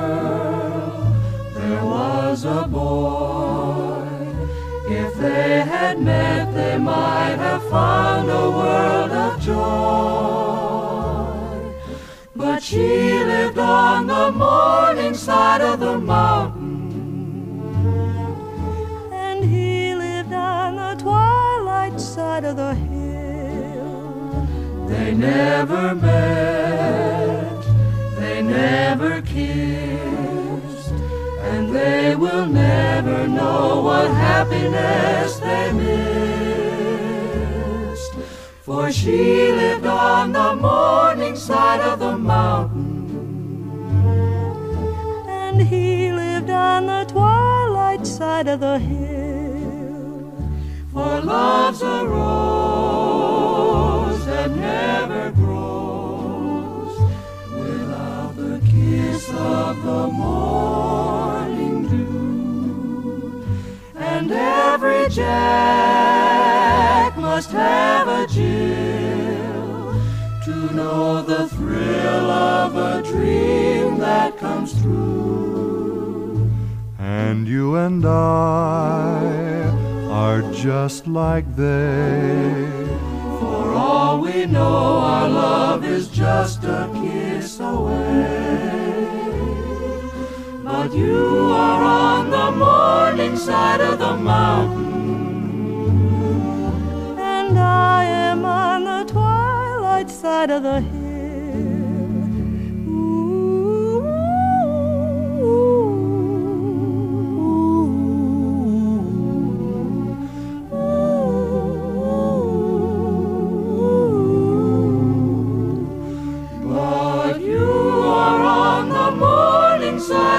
girl, there was a boy. If they had met, they might have found a world of joy. But she lived on the morning side of the mountain, and he lived on the twilight side of the hill. They never met, they never kissed, and they will never know what happiness they missed. For she lived on the morning side of the mountain, and he lived on the twilight side of the hill. For love's a rose that never grows without the kiss of the morning dew. And every Jack must have a Jill to know the thrill of a dream that comes true. And you and I are just like they. For all we know, our love is just a kiss away. But you are on the morning side of the mountain, and I am on the twilight side of the hill. But you are on the morning side.